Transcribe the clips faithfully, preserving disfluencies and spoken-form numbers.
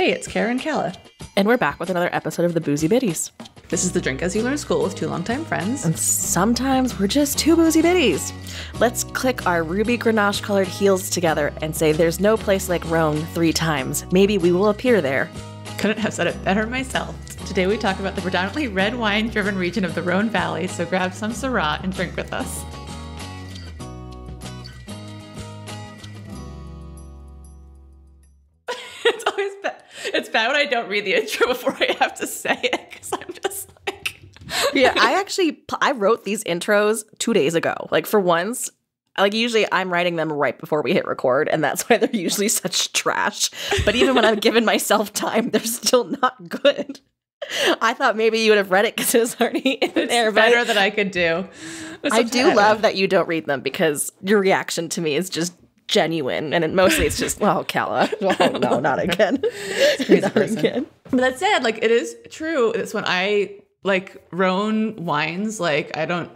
Hey, it's Karen Calla. And we're back with another episode of the Boozy Biddies. This is the drink as you learn school with two longtime friends. And sometimes we're just two Boozy Biddies. Let's click our ruby Grenache colored heels together and say there's no place like Rhone three times. Maybe we will appear there. Couldn't have said it better myself. Today we talk about the predominantly red wine driven region of the Rhone Valley, so grab some Syrah and drink with us. It's bad when I don't read the intro before I have to say it, because I'm just like... Yeah, I actually, I wrote these intros two days ago. Like, for once, like, usually I'm writing them right before we hit record, and that's why they're usually such trash. But even when I've given myself time, they're still not good. I thought maybe you would have read it because it was already in it's there. It's better but than I could do. I do love that you don't read them, because your reaction to me is just... genuine, and it, mostly it's just, oh, Calla, oh, no, not again, not again. But that said, like, it is true. It's when I like Rhone wines. Like, I don't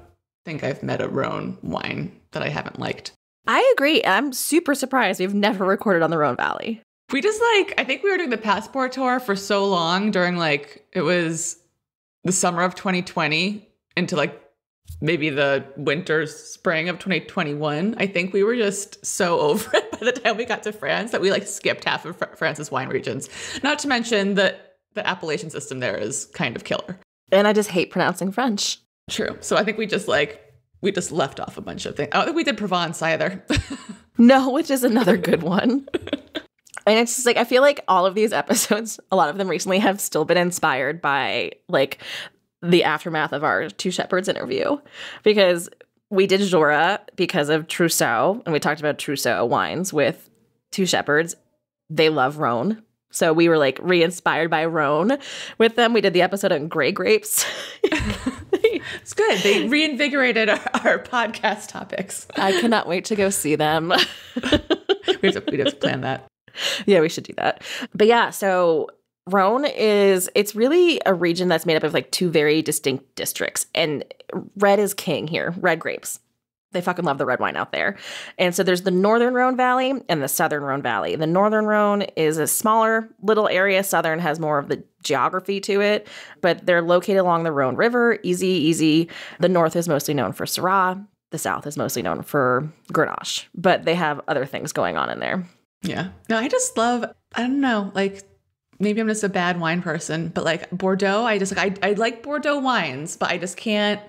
think I've met a Rhone wine that I haven't liked. I agree. I'm super surprised we've never recorded on the Rhone Valley. We just like I think we were doing the passport tour for so long during like it was the summer of twenty twenty into like maybe the winter, spring of twenty twenty-one. I think we were just so over it by the time we got to France that we like skipped half of France's wine regions. Not to mention that the appellation system there is kind of killer. And I just hate pronouncing French. True. So I think we just like, we just left off a bunch of things. I don't think we did Provence either. No, which is another good one. And it's just like, I feel like all of these episodes, a lot of them recently have still been inspired by like the aftermath of our Two Shepherds interview, because we did Jura because of Trousseau, and we talked about Trousseau wines with Two Shepherds. They love Rhone. So we were like re-inspired by Rhone with them. We did the episode on Grey Grapes. It's good. They reinvigorated our, our podcast topics. I cannot wait to go see them. we, have to, we have to plan that. Yeah, we should do that. But yeah, so... Rhone is, it's really a region that's made up of like two very distinct districts, and red is king here, red grapes. They fucking love the red wine out there. And so there's the northern Rhone Valley and the southern Rhone Valley. The northern Rhone is a smaller little area. Southern has more of the geography to it, but they're located along the Rhone River, easy, easy. The north is mostly known for Syrah. The south is mostly known for Grenache, but they have other things going on in there. Yeah. No, I just love, I don't know, like... maybe I'm just a bad wine person, but like Bordeaux, I just like, I, I like Bordeaux wines, but I just can't,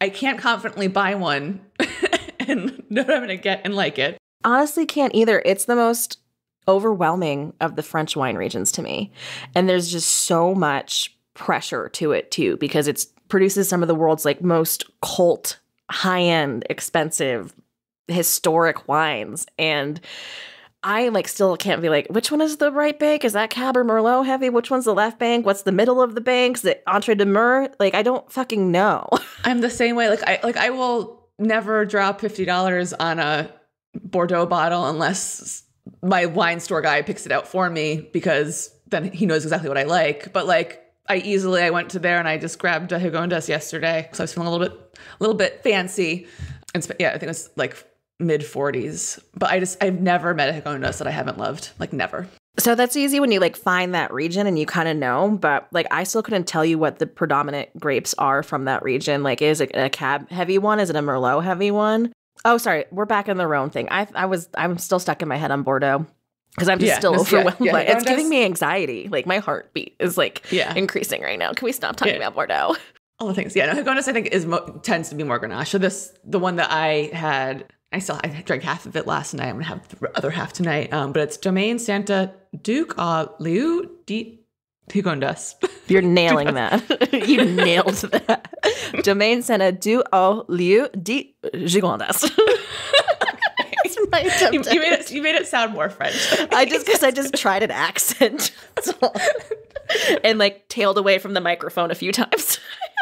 I can't confidently buy one and know what I'm going to get and like it. Honestly, can't either. It's the most overwhelming of the French wine regions to me. And there's just so much pressure to it too, because it produces some of the world's like most cult, high-end, expensive, historic wines. And I like still can't be like, which one is the right bank? Is that Cab or Merlot heavy? Which one's the left bank? What's the middle of the banks? The Entre de Mer? Like, I don't fucking know. I'm the same way. Like, I like I will never drop fifty dollars on a Bordeaux bottle unless my wine store guy picks it out for me, because then he knows exactly what I like. But like, I easily, I went to there and I just grabbed a Gigondas yesterday. So I was feeling a little bit, a little bit fancy. And yeah, I think it was like mid forties, but I just, I've never met a Gigondas that I haven't loved, like never. So that's easy when you like find that region and you kind of know, but like I still couldn't tell you what the predominant grapes are from that region. Like, is it a Cab heavy one? Is it a Merlot heavy one? Oh, sorry. We're back on the Rhone thing. I I was, I'm still stuck in my head on Bordeaux because I'm just yeah, still overwhelmed yeah, yeah, by it. It's giving me anxiety. Like my heartbeat is like yeah. increasing right now. Can we stop talking yeah. about Bordeaux? All the things. Yeah. No, Gigondas I think is, mo tends to be more Grenache. So this, the one that I had, I still I drank half of it last night. I'm gonna have the other half tonight. Um, but it's Domaine Santa Duc à Lieu de Gigondas. You're nailing that. You nailed that. Domaine Santa Duc à Lieu de Gigondas. That's my attempt. You, you made it. You made it sound more French. I just because I just tried an accent, and like tailed away from the microphone a few times.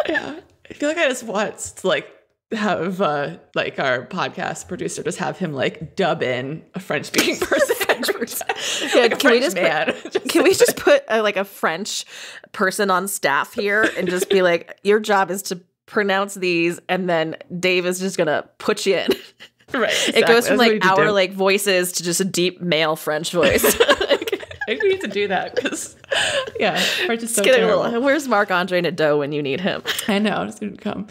Yeah, I feel like I just want to like. have uh, like our podcast producer just have him like dub in a French speaking person. Yeah, like can we just put, just can we just put a, like a French person on staff here and just be like, your job is to pronounce these, and then Dave is just gonna put you in. Right. Exactly. It goes from like our like voices to just a deep male French voice. I think we need to do that because, yeah, just so get a little, where's Marc-Andre Nadeau when you need him? I know, just didn't come.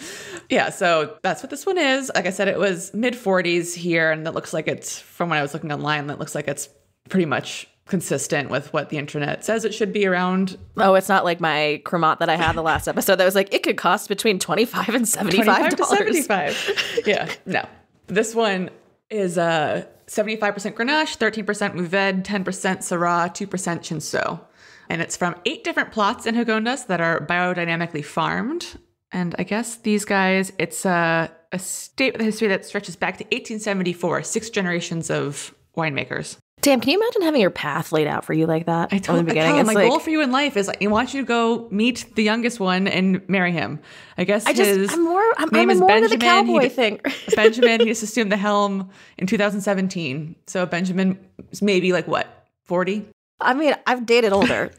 Yeah, so that's what this one is. Like I said, it was mid forties here, and it looks like it's, from when I was looking online, that looks like it's pretty much consistent with what the internet says it should be around. Oh, it's not like my Cremant that I had the last episode that was like, it could cost between twenty-five and seventy-five dollars. twenty-five to seventy-five. Yeah, no. This one is uh, seventy-five percent Grenache, thirteen percent Mourvèdre, ten percent Syrah, two percent Cinsault. And it's from eight different plots in Gigondas that are biodynamically farmed. And I guess these guys, it's uh, a state with a history that stretches back to eighteen seventy-four, six generations of winemakers. Damn, can you imagine having your path laid out for you like that? I told him, like, my goal for you in life is I want you to go meet the youngest one and marry him. I guess I just, his I'm more, I'm, name I'm is more Benjamin. The cowboy he, thing. Benjamin, he just assumed the helm in two thousand seventeen. So Benjamin is maybe like what, forty? I mean, I've dated older.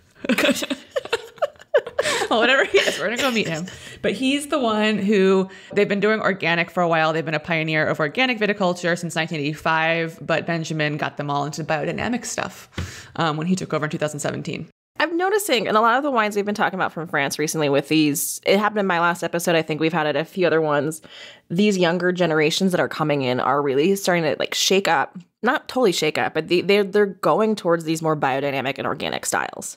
Well, whatever he is, we're going to go meet him. But he's the one who, they've been doing organic for a while. They've been a pioneer of organic viticulture since nineteen eighty-five, but Benjamin got them all into biodynamic stuff um, when he took over in two thousand seventeen. I'm noticing in a lot of the wines we've been talking about from France recently with these, it happened in my last episode. I think we've had it a few other ones. These younger generations that are coming in are really starting to like shake up, not totally shake up, but they, they're, they're going towards these more biodynamic and organic styles.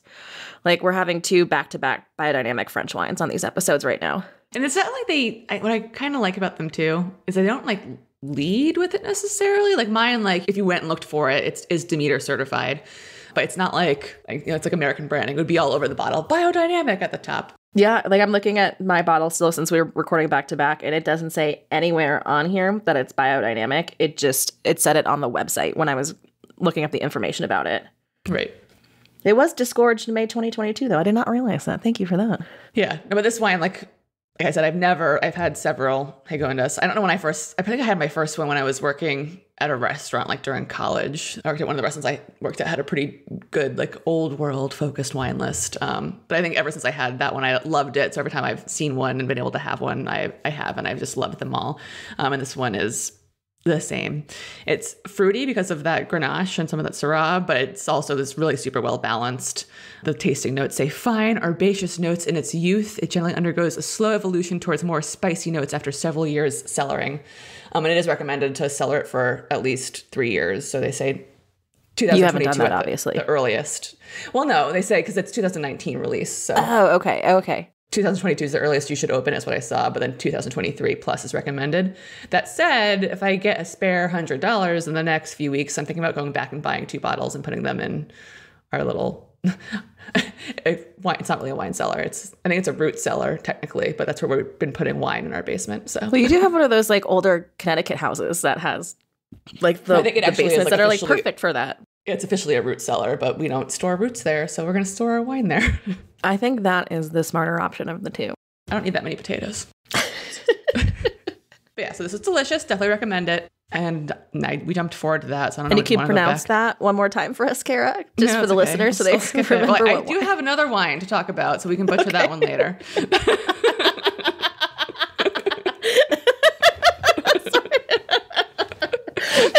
Like we're having two back-to-back biodynamic French wines on these episodes right now. And it's not like they, I, what I kind of like about them too, is they don't like lead with it necessarily. Like mine, like if you went and looked for it, it's is Demeter certified. But it's not like, like, you know, it's like American branding. It would be all over the bottle. Biodynamic at the top. Yeah, like I'm looking at my bottle still since we were recording back to back, and it doesn't say anywhere on here that it's biodynamic. It just, it said it on the website when I was looking up the information about it. Right. It was disgorged in May twenty twenty-two, though. I did not realize that. Thank you for that. Yeah. No, but this wine, like... Like I said, I've never, I've had several Gigondas. I don't know when I first, I think I had my first one when I was working at a restaurant, like during college. I worked at one of the restaurants I worked at, had a pretty good, like old world focused wine list. Um, but I think ever since I had that one, I loved it. So every time I've seen one and been able to have one, I, I have, and I've just loved them all. Um, and this one is the same. It's fruity because of that Grenache and some of that Syrah, but it's also this really super well balanced. The tasting notes say fine, herbaceous notes in its youth. It generally undergoes a slow evolution towards more spicy notes after several years cellaring. Um, and it is recommended to cellar it for at least three years. So they say twenty twenty-two, you haven't done that, the, obviously. The earliest. Well, no, they say because it's two thousand nineteen release. So. Oh, okay, okay. two thousand twenty-two is the earliest you should open, is what I saw, but then two thousand twenty-three plus is recommended. That said, if I get a spare one hundred dollars in the next few weeks, I'm thinking about going back and buying two bottles and putting them in our little... It's not really a wine cellar. It's I think it's a root cellar, technically, but that's where we've been putting wine in our basement. So. Well, you do have one of those like older Connecticut houses that has like the, the basements like that are like perfect for that. It's officially a root cellar, but we don't store roots there, so we're going to store our wine there. I think that is the smarter option of the two. I don't need that many potatoes. But yeah, so this is delicious. Definitely recommend it. And I, we jumped forward to that, so I don't know. And you keep pronounce that one more time for us, Kara, just no, for the okay. listeners, so they can remember. Well, I, I do have another wine to talk about, so we can butcher okay. that one later. I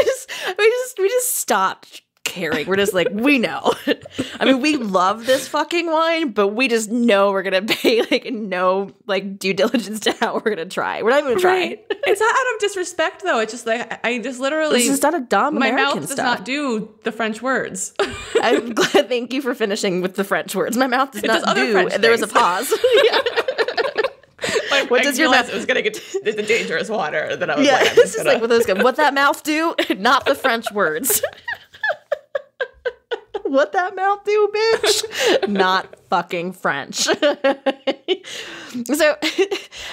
just, we just, we just stopped. Caring. We're just like, we know. I mean, we love this fucking wine, but we just know we're gonna pay like no like due diligence to how we're gonna try. We're not even gonna right. try. It's not out of disrespect though. It's just like I just literally this is not a dumb American stuff. My mouth does not do the French words. I'm glad. Thank you for finishing with the French words. My mouth does it not does do. French there things. Was a pause. Yeah. Like, what I does your mouth? It was gonna get the dangerous water that I was. Yeah, like, I'm it's just gonna... like what those. What that mouth do? Not the French words. What that mouth do, bitch? Not fucking French. So what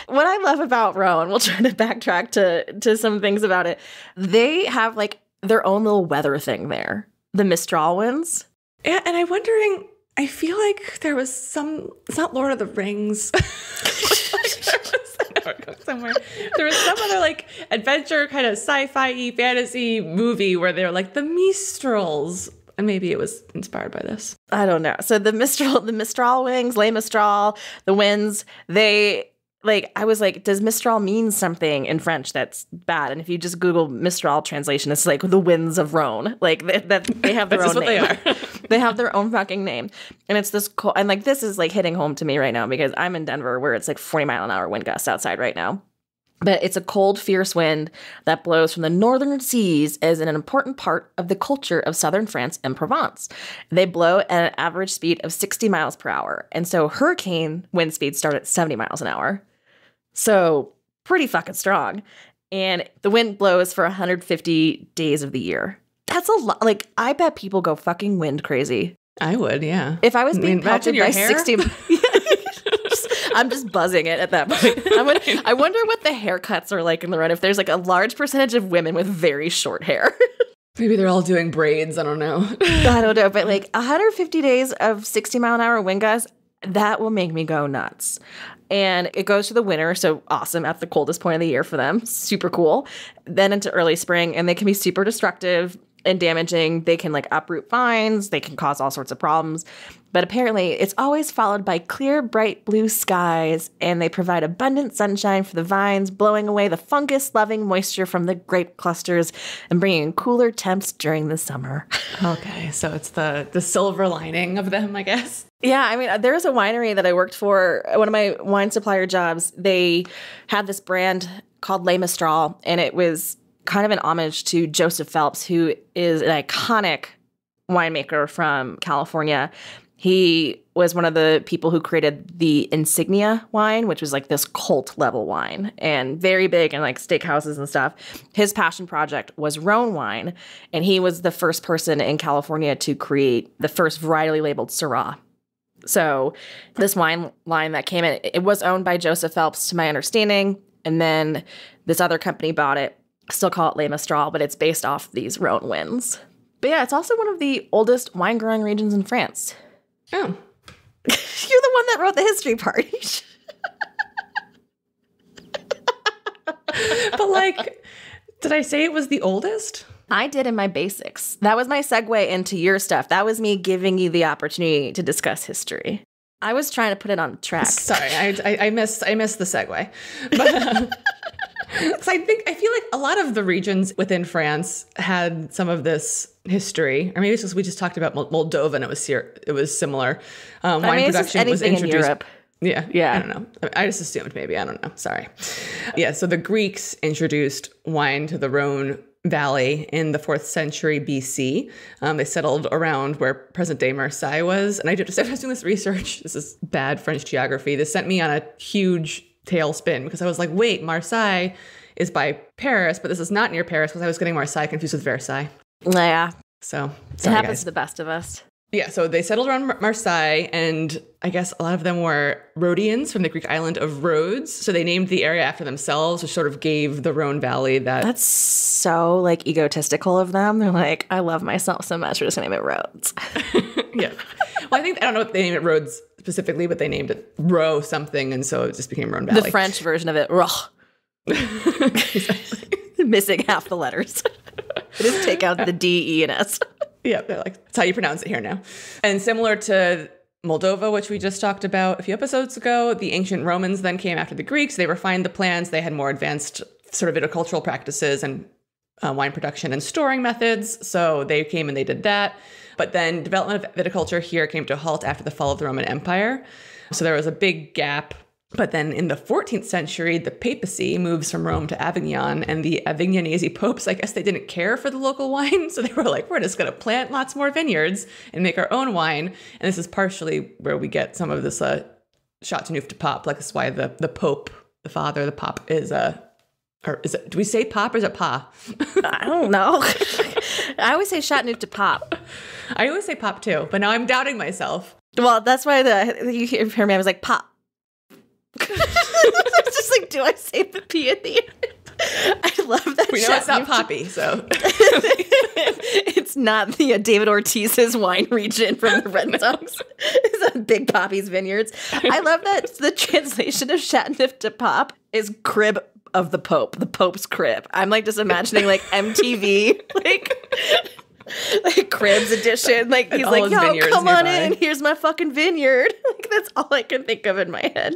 I love about Rhone, we'll try to backtrack to, to some things about it. They have like their own little weather thing there. The Mistral winds. Yeah, and I'm wondering, I feel like there was some, it's not Lord of the Rings. Somewhere there was some other like adventure kind of sci-fi fantasy movie where they were like the Mistrals. And maybe it was inspired by this. I don't know. So the Mistral, the Mistral wings, Les Mistral, the winds, they like, I was like, does Mistral mean something in French that's bad? And if you just Google Mistral translation, it's like the winds of Rhone. Like that, that they have their own name. They are. They have their own fucking name. And it's this cold. And like, this is like hitting home to me right now because I'm in Denver where it's like forty mile an hour wind gusts outside right now. But it's a cold, fierce wind that blows from the northern seas as an important part of the culture of southern France and Provence. They blow at an average speed of sixty miles per hour. And so hurricane wind speeds start at seventy miles an hour. So pretty fucking strong. And the wind blows for one hundred fifty days of the year. That's a lot. Like, I bet people go fucking wind crazy. I would, yeah. If I was being I mean, pelted by hair? sixty... I'm just buzzing it at that point. I wonder, I wonder what the haircuts are like in the run, if there's like a large percentage of women with very short hair. Maybe they're all doing braids. I don't know. I don't know. But like one hundred fifty days of sixty mile an hour wind gusts, that will make me go nuts. And it goes to the winter. So awesome. At the coldest point of the year for them. Super cool. Then into early spring. And they can be super destructive and damaging. They can like uproot vines. They can cause all sorts of problems. But apparently it's always followed by clear, bright blue skies, and they provide abundant sunshine for the vines, blowing away the fungus-loving moisture from the grape clusters and bringing cooler temps during the summer. Okay, so it's the, the silver lining of them, I guess. Yeah, I mean, there was a winery that I worked for. One of my wine supplier jobs, they had this brand called Le Mistral, and it was kind of an homage to Joseph Phelps, who is an iconic winemaker from California. He was one of the people who created the Insignia wine, which was like this cult level wine and very big in like steakhouses and stuff. His passion project was Rhone wine. And he was the first person in California to create the first varietally labeled Syrah. So this wine line that came in, it was owned by Joseph Phelps, to my understanding. And then this other company bought it. Still call it Le Mistral, but it's based off these Rhone wines. But yeah, it's also one of the oldest wine growing regions in France. Oh. You're the one that wrote the history part. But like, did I say it was the oldest? I did in my basics. That was my segue into your stuff. That was me giving you the opportunity to discuss history. I was trying to put it on track. Sorry, I, I, I missed I missed the segue. But, because I think, I feel like a lot of the regions within France had some of this history, or maybe it's because we just talked about Moldova and it was it was similar. Um, wine I mean, production was introduced. In Europe. Yeah, yeah. I don't know. I just assumed maybe. I don't know. Sorry. Yeah. So the Greeks introduced wine to the Rhone Valley in the fourth century B C. Um, they settled around where present-day Marseille was, and I did. I was doing this research. This is bad French geography. This sent me on a huge tailspin because I was like, wait, Marseille is by Paris, but this is not near Paris because I was getting Marseille confused with Versailles. Yeah. So sorry, it happens guys. to the best of us. Yeah. So they settled around Marseille, and I guess a lot of them were Rhodians from the Greek island of Rhodes. So they named the area after themselves, which sort of gave the Rhone Valley that. That's so like egotistical of them. They're like, I love myself so much, we're just gonna name it Rhodes. Yeah. Well, I think, I don't know if they named it Rhodes specifically, but they named it Ro something, and so it just became Rhone Valley. The French version of it, Ro. Exactly. Missing half the letters. Just take out the D, E, and S. Yeah, they're like, that's how you pronounce it here now. And similar to Moldova, which we just talked about a few episodes ago, the ancient Romans then came after the Greeks. They refined the plants. They had more advanced sort of viticultural practices and uh, wine production and storing methods. So they came and they did that. But then development of viticulture here came to a halt after the fall of the Roman Empire. So there was a big gap. But then in the fourteenth century, the papacy moves from Rome to Avignon, and the Avignonese popes, I guess they didn't care for the local wine. So they were like, we're just going to plant lots more vineyards and make our own wine. And this is partially where we get some of this uh, Chateauneuf-du-Pape. Like, that's why the, the pope, the father, the pop is a... Uh, Or is it, do we say pop or is it pa? I don't know. I always say Chateauneuf-du-Pape. I always say pop too, but now I'm doubting myself. Well, that's why the you hear me, I was like, pop. It's just like, do I say the P at the end? I love that. We know it's not poppy, so. It's not the uh, David Ortiz's wine region from the Red Sox. It's a Big Poppy's Vineyards. I love that the translation of Chateauneuf-du-Pape is crib of the Pope, the Pope's crib. I'm like just imagining like M T V, like like cribs edition. Like he's like, yo, come on in. Here's my fucking vineyard. Like that's all I can think of in my head.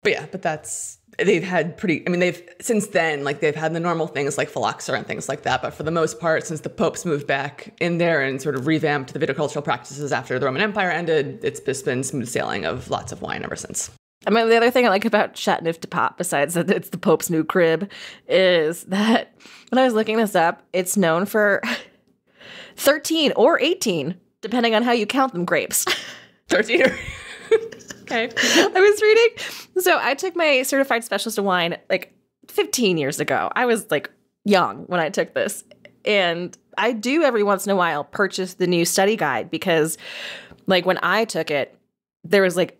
But yeah, but that's they've had pretty, I mean, they've, since then, like they've had the normal things like phylloxera and things like that. But for the most part, since the popes moved back in there and sort of revamped the viticultural practices after the Roman Empire ended, it's just been smooth sailing of lots of wine ever since. I mean, the other thing I like about Chateauneuf-du-Pape, besides that it's the Pope's new crib, is that when I was looking this up, it's known for thirteen or eighteen, depending on how you count them, grapes. thirteen or... Okay. I was reading. So I took my certified specialist of wine like fifteen years ago. I was like young when I took this. And I do every once in a while purchase the new study guide because like when I took it, there was like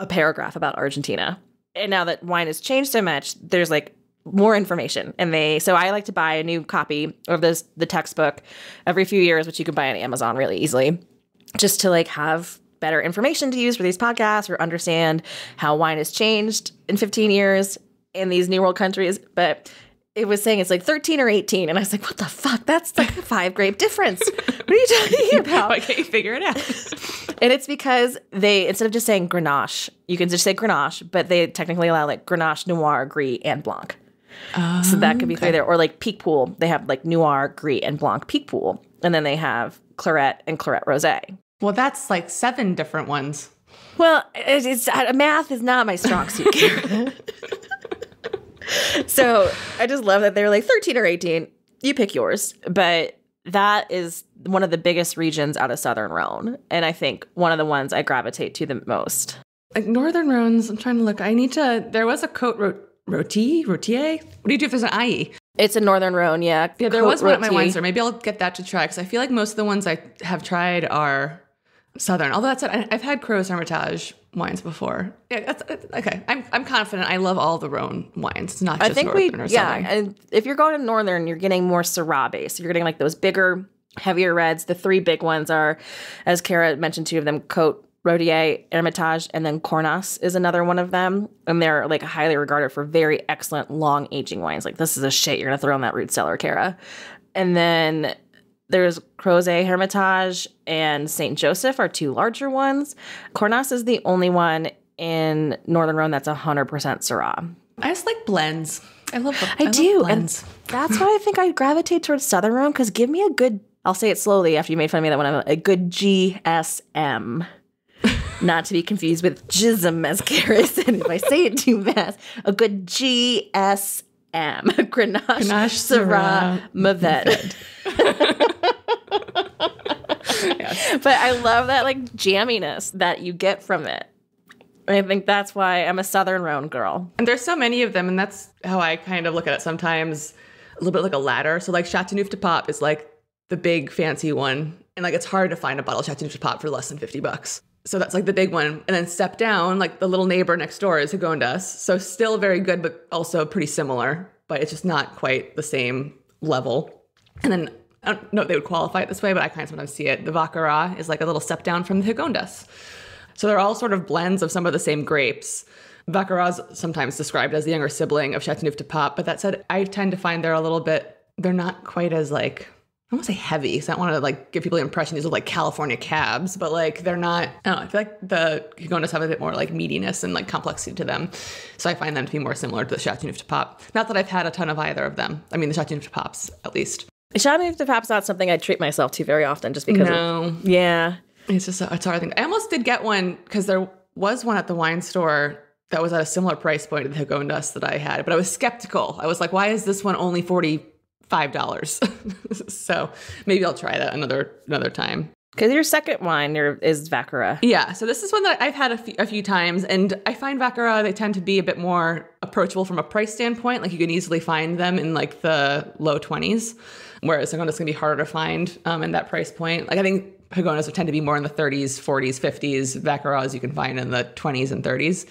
a paragraph about Argentina. And now that wine has changed so much, there's like more information. And they, so I like to buy a new copy of this, the textbook every few years, which you can buy on Amazon really easily, just to like have better information to use for these podcasts or understand how wine has changed in fifteen years in these New World countries. But it was saying it's like thirteen or eighteen. And I was like, what the fuck? That's like a five grape difference. What are you talking about? Why can't you figure it out? And it's because they, instead of just saying Grenache, you can just say Grenache, but they technically allow like Grenache, Noir, Gris, and Blanc. Um, so that could be okay. Three there. Or like Picpoul, they have like Noir, Gris, and Blanc Picpoul. And then they have Clairette and Clairette Rosé. Well, that's like seven different ones. Well, it's, it's, math is not my strong suit, Karen. So I just love that they're like thirteen or eighteen. You pick yours. But that is one of the biggest regions out of Southern Rhone. And I think one of the ones I gravitate to the most. Like Northern Rhone's, I'm trying to look. I need to, there was a Côte-Rôtie, Rotier. What do you do if there's an I E? It's a Northern Rhone, yeah. Yeah, there was one at my wine store. Maybe I'll get that to try because I feel like most of the ones I have tried are Southern. Although that's it, I've had Crozes-Hermitage wines before. Yeah, that's okay. I'm I'm confident. I love all the Rhone wines. It's not just I think Northern we, or Southern. Yeah, and if you're going to Northern, you're getting more Syrah base. You're getting like those bigger, heavier reds. The three big ones are, as Kara mentioned, two of them: Côte-Rôtie, Hermitage, and then Cornas is another one of them. And they're like highly regarded for very excellent long aging wines. Like this is a shit you're gonna throw in that root cellar, Kara. And then there's Crozes-Hermitage and Saint Joseph are two larger ones. Cornas is the only one in Northern Rhone that's one hundred percent Syrah. I just like blends. I love the, I, I do. Love blends. And that's why I think I gravitate towards Southern Rhone because give me a good, I'll say it slowly after you made fun of me that one, a good G S M. Not to be confused with jism, as Kara said. If I say it too fast, a good G S M. M. Grenache, Grenache, Syrah, Mourvèdre. Yes. But I love that like jamminess that you get from it. I think that's why I'm a Southern Rhone girl. And there's so many of them, and that's how I kind of look at it sometimes, a little bit like a ladder. So like Chateauneuf-du-Pape is like the big fancy one, and like it's hard to find a bottle of Chateauneuf-du-Pape for less than fifty bucks. So that's like the big one. And then step down, like the little neighbor next door is Gigondas. So still very good, but also pretty similar, but it's just not quite the same level. And then I don't know if they would qualify it this way, but I kind of sometimes see it. The Vacqueyras is like a little step down from the Gigondas. So they're all sort of blends of some of the same grapes. Vacqueyras is sometimes described as the younger sibling of Chateauneuf-du-Pape, but that said, I tend to find they're a little bit, they're not quite as like, I want to say heavy because I don't want to like give people the impression these are like California cabs, but like they're not, I don't know, I feel like the Gigondas have a bit more like meatiness and like complexity to them. So I find them to be more similar to the Chateauneuf-du-Pape. Not that I've had a ton of either of them. I mean, the Chateauneuf-du-Pape's at least. Chateauneuf-du-Pape's not something I treat myself to very often just because no. Of, yeah. It's just, a, it's a hard thing. I almost did get one because there was one at the wine store that was at a similar price point to the Gigondas that I had, but I was skeptical. I was like, why is this one only forty-five dollars. So maybe I'll try that another another time. Because your second wine is Vacqueyras. Yeah. So this is one that I've had a few, a few times. And I find Vacqueyras, they tend to be a bit more approachable from a price standpoint. Like you can easily find them in like the low twenties, whereas Gigondas is going to be harder to find um, in that price point. Like I think Gigondas tend to be more in the thirties, forties, fifties. Vacqueyras you can find in the twenties and thirties.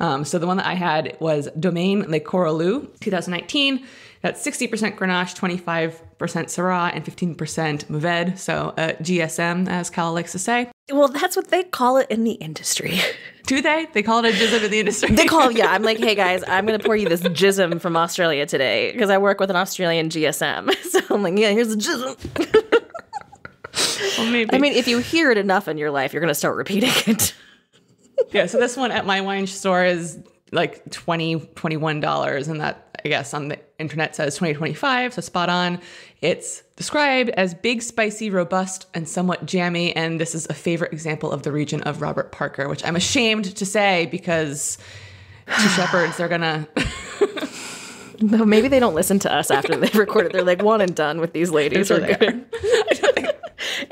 Um, so the one that I had was Domaine Santa Duc twenty nineteen. That's sixty percent Grenache, twenty-five percent Syrah, and fifteen percent Mourvèdre, so uh, G S M, as Calla likes to say. Well, that's what they call it in the industry. Do they? They call it a jism in the industry? They call, yeah. I'm like, hey, guys, I'm going to pour you this jism from Australia today because I work with an Australian G S M. So I'm like, yeah, here's a jism. Well, maybe. I mean, if you hear it enough in your life, you're going to start repeating it. Yeah, so this one at my wine store is like twenty, twenty-one dollars, and that, I guess, on the internet says twenty twenty-five, so spot on. It's described as big, spicy, robust, and somewhat jammy, and this is a favorite example of the region of Robert Parker, which I'm ashamed to say because Two Shepherds, they're gonna... No, maybe they don't listen to us after they've recorded. They're like, one and done with these ladies. We're good.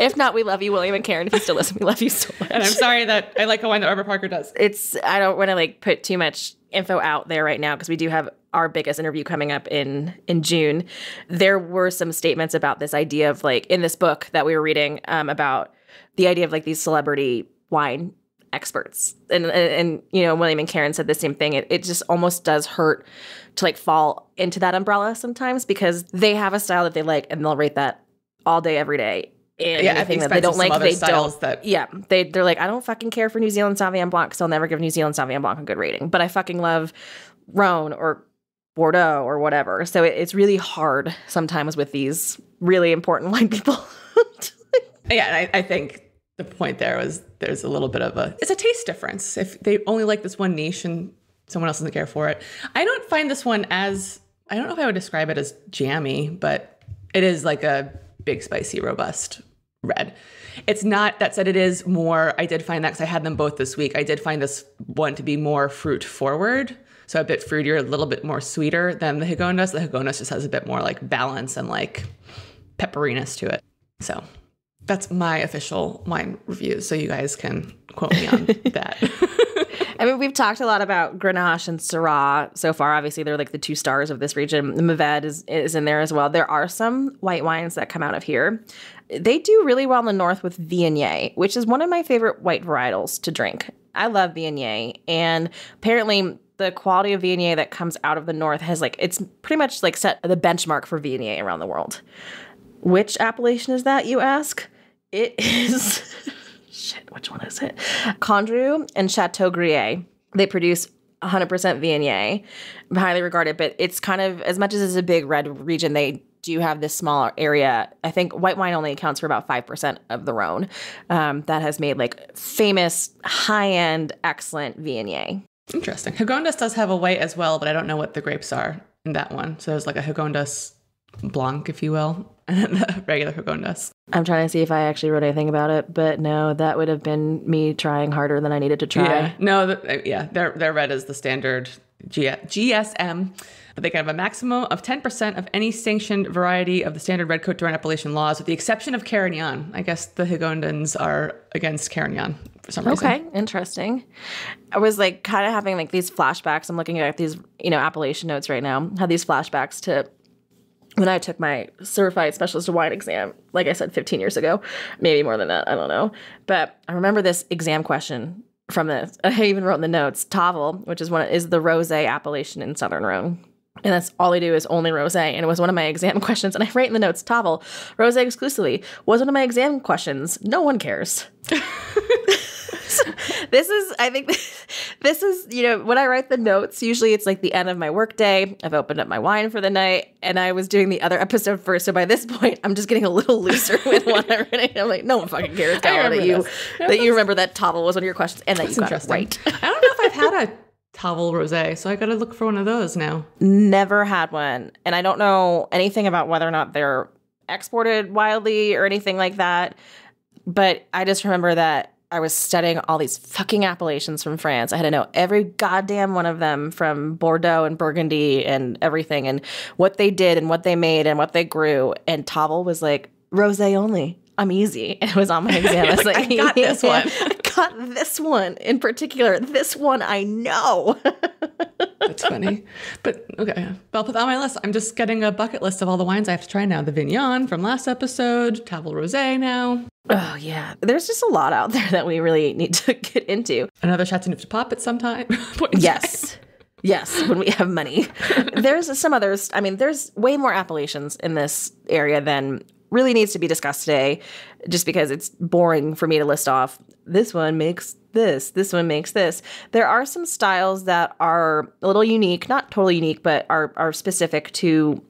If not, we love you, William and Karen. If you still listen, we love you so much. And I'm sorry that I like a wine that Robert Parker does. It's, I don't want to like put too much info out there right now because we do have our biggest interview coming up in, in June. There were some statements about this idea of like, in this book that we were reading, um, about the idea of like these celebrity wine experts. And, and, and you know, William and Karen said the same thing. It, it just almost does hurt to like fall into that umbrella sometimes because they have a style that they like and they'll rate that all day, every day. And yeah, anything that they don't like, they don't. That... Yeah, they they're like, I don't fucking care for New Zealand Sauvignon Blanc, so I'll never give New Zealand Sauvignon Blanc a good rating. But I fucking love Rhone or Bordeaux or whatever. So it, it's really hard sometimes with these really important wine people. Yeah, I, I think the point there was there's a little bit of a it's a taste difference. If they only like this one niche and someone else doesn't care for it, I don't find this one as I don't know if I would describe it as jammy, but it is like a big, spicy, robust red. It's not, that said, it is more, I did find that because I had them both this week. I did find this one to be more fruit forward. So a bit fruitier, a little bit more sweeter than the Gigondas. The Gigondas just has a bit more like balance and like pepperiness to it. So that's my official wine review. So you guys can quote me on that. I mean, we've talked a lot about Grenache and Syrah so far. Obviously, they're like the two stars of this region. The Mourvèdre is, is in there as well. There are some white wines that come out of here. They do really well in the north with Viognier, which is one of my favorite white varietals to drink. I love Viognier. And apparently, the quality of Viognier that comes out of the north has like, it's pretty much like set the benchmark for Viognier around the world. Which appellation is that, you ask? It is... Shit, which one is it? Condru and Chateau Grier. They produce one hundred percent Viognier, highly regarded, but it's kind of, as much as it's a big red region, they do have this smaller area. I think white wine only accounts for about five percent of the Rhone. Um, that has made like famous, high-end, excellent Viognier. Interesting. Gigondas does have a white as well, but I don't know what the grapes are in that one. So there's like a Gigondas Blanc, if you will, and the regular Gigondas. I'm trying to see if I actually wrote anything about it, but no, that would have been me trying harder than I needed to try. Yeah, no, the, yeah, their their red is the standard G S M, but they can have a maximum of ten percent of any sanctioned variety of the standard red Côte d'Or appellation laws, with the exception of Carignan. I guess the Gigondans are against Carignan for some reason. Okay, interesting. I was like kind of having like these flashbacks. I'm looking at these, you know, appellation notes right now. I had these flashbacks to when I took my certified specialist wine exam, like I said, fifteen years ago, maybe more than that, I don't know. But I remember this exam question from this. I even wrote in the notes, Tavel, which is one is the rosé appellation in Southern Rhone. And that's all they do is only rosé. And it was one of my exam questions. And I write in the notes, Tavel, rosé exclusively, was one of my exam questions. No one cares. This is, I think, this is, you know, when I write the notes, usually it's like the end of my workday. I've opened up my wine for the night, and I was doing the other episode first. So by this point, I'm just getting a little looser with what I'm writing. I'm like, no one fucking cares that this. you no, that you remember that Tavel was one of your questions and that you got it right. I don't know if I've had a Tavel rosé, so I got to look for one of those now. Never had one, and I don't know anything about whether or not they're exported widely or anything like that. But I just remember that I was studying all these fucking appellations from France. I had to know every goddamn one of them from Bordeaux and Burgundy and everything and what they did and what they made and what they grew. And Tavel was like, rosé only. I'm easy. And it was on my exam. I was like, like, I got this one. I got this one in particular. This one I know. That's funny. But okay. I'll put that on my list. I'm just getting a bucket list of all the wines I have to try now. The Vignon from last episode, Tavel Rosé now. Oh, yeah. There's just a lot out there that we really need to get into. Another Chateauneuf-du-Pape at some time. Yes. Yes, when we have money. There's some others. I mean, there's way more appellations in this area than really needs to be discussed today, just because it's boring for me to list off. This one makes this. This one makes this. There are some styles that are a little unique, not totally unique, but are, are specific to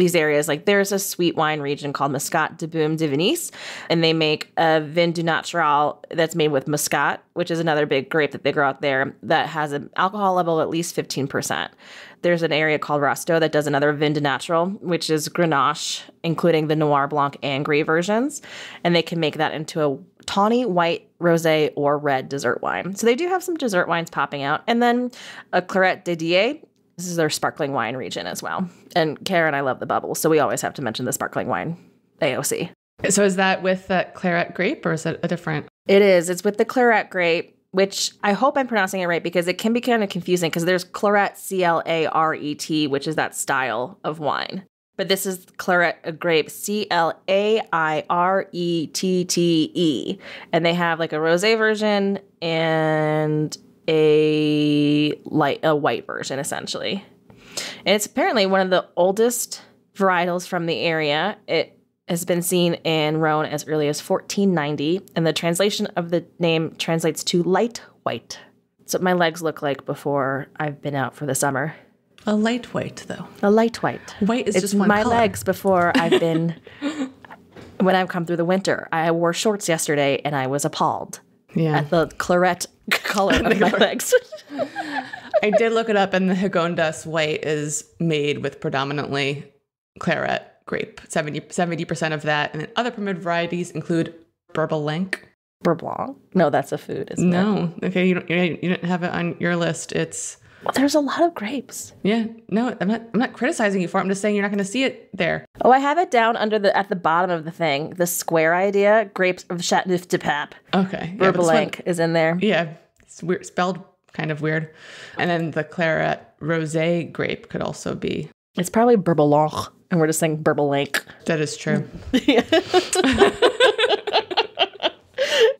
these areas. Like there's a sweet wine region called Muscat de Baume de Venise, and they make a vin du natural that's made with Muscat, which is another big grape that they grow out there that has an alcohol level of at least fifteen percent. There's an area called Rostow that does another vin du natural, which is Grenache, including the Noir Blanc and Gris versions, and they can make that into a tawny white rosé or red dessert wine. So they do have some dessert wines popping out. And then a Clairette de Die. This is their sparkling wine region as well. And Karen, I love the bubble, so we always have to mention the sparkling wine A O C. So is that with the Clairette grape or is it a different? It is. It's with the Clairette grape, which I hope I'm pronouncing it right because it can be kind of confusing because there's Clairette, C L A R E T, which is that style of wine. But this is Clairette grape, C L A I R E T T E. And they have like a rosé version and a light, a white version, essentially. And it's apparently one of the oldest varietals from the area. It has been seen in Rhone as early as fourteen ninety, and the translation of the name translates to light white. That's what my legs look like before I've been out for the summer. A light white, though. A light white. White is it's just one my color. Legs before I've been, when I've come through the winter. I wore shorts yesterday, and I was appalled yeah. at the Clairette color of my legs. I did look it up, and the Gigondas white is made with predominantly Clairette grape, seventy percent of that. And then other permitted varieties include Bourboulenc. Bourboulenc? No, that's a food, isn't no. it? No. Okay, you don't, you don't have it on your list. It's... Well, there's a lot of grapes. Yeah. No, I'm not, I'm not criticizing you for it. I'm just saying you're not going to see it there. Oh, I have it down under the, at the bottom of the thing, the square idea, grapes of Chateauneuf-du-Pape. Okay. Yeah, Bourboulenc is in there. Yeah. It's weird, spelled kind of weird. And then the Clairette rosé grape could also be. It's probably Bourboulenc. And we're just saying Bourboulenc. That is true. Yeah.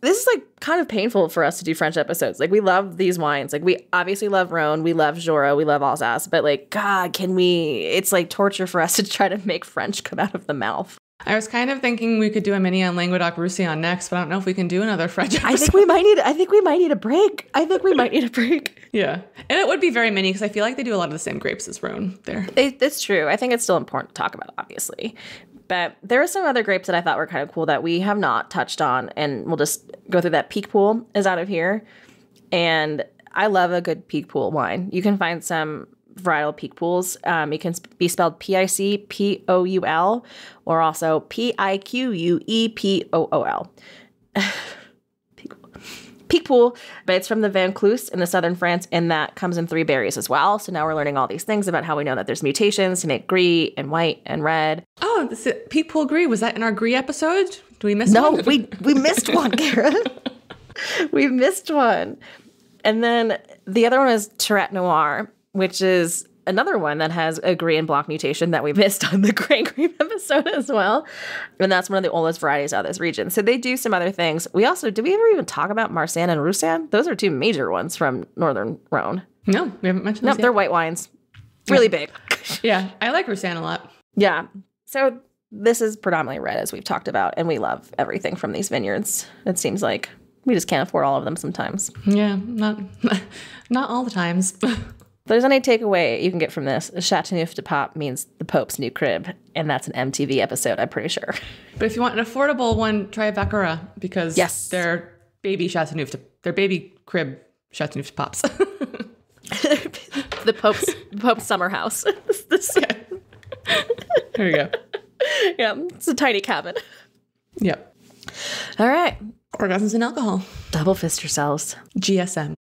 This is like kind of painful for us to do French episodes. Like we love these wines. Like we obviously love Rhone. We love Jura. We love Alsace. But like, God, can we, it's like torture for us to try to make French come out of the mouth. I was kind of thinking we could do a mini on Languedoc Roussillon next, but I don't know if we can do another French episode. I think we might need, I think we might need a break. I think we might need a break. Yeah. And it would be very mini because I feel like they do a lot of the same grapes as Rhone there. It, it's true. I think it's still important to talk about, obviously. But there are some other grapes that I thought were kind of cool that we have not touched on, and we'll just go through that. Picpoul is out of here, and I love a good Picpoul wine. You can find some varietal Picpouls. Um, it can be spelled P I C P O U L or also P I Q U E P O O L. Picpoul, but it's from the Van Cluse in the southern France, and that comes in three berries as well. So now we're learning all these things about how we know that there's mutations to make gris and white and red. Oh, this is Picpoul gris. Was that in our gris episode? Do we miss no, one? No, we, we missed one, Karen. We missed one. And then the other one is Tourette Noir, which is another one that has a gris and blanc mutation that we missed on the Grand Cream episode as well. And that's one of the oldest varieties out of this region. So they do some other things. We also, did we ever even talk about Marsanne and Roussanne? Those are two major ones from Northern Rhone. No, we haven't mentioned those. No, they're white wines. Really big. Yeah, I like Roussanne a lot. Yeah. So this is predominantly red, as we've talked about, and we love everything from these vineyards, it seems like. We just can't afford all of them sometimes. Yeah, not, not all the times. If there's any takeaway you can get from this, Chateauneuf-du-Pape means the Pope's new crib, and that's an M T V episode, I'm pretty sure. But if you want an affordable one, try Vacqueyras, because yes. they're baby Chateauneuf, they're baby crib Chateauneuf-du-Papes. The Pope's Pope's summer house. Yeah. There you go. Yeah, it's a tiny cabin. Yep. All right. Orgasms and alcohol. Double fist yourselves. G S M.